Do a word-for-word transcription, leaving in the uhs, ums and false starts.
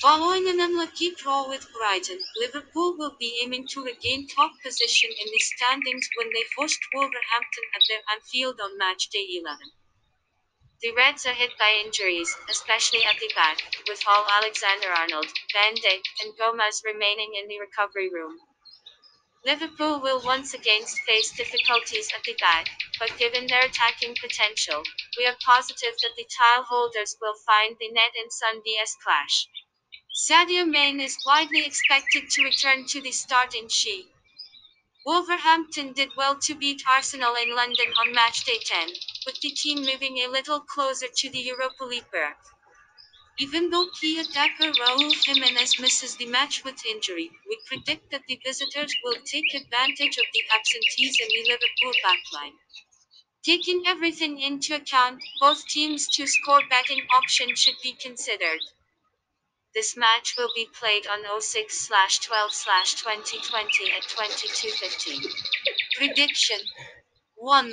Following an unlucky draw with Brighton, Liverpool will be aiming to regain top position in the standings when they host Wolverhampton at their Anfield on match day eleven. The Reds are hit by injuries, especially at the back, with Hall, Alexander-Arnold, Van Dijk, and Gomez remaining in the recovery room. Liverpool will once again face difficulties at the back, but given their attacking potential, we are positive that the tile holders will find the net in Sunday's clash. Sadio Mane is widely expected to return to the starting sheet. Wolverhampton did well to beat Arsenal in London on match day ten, with the team moving a little closer to the Europa League berth. Even though key attacker Raul Jimenez misses the match with injury, we predict that the visitors will take advantage of the absentees in the Liverpool backline. Taking everything into account, both teams' two-score betting option should be considered. This match will be played on oh six twelve twenty twenty at twenty-two fifteen. Prediction one.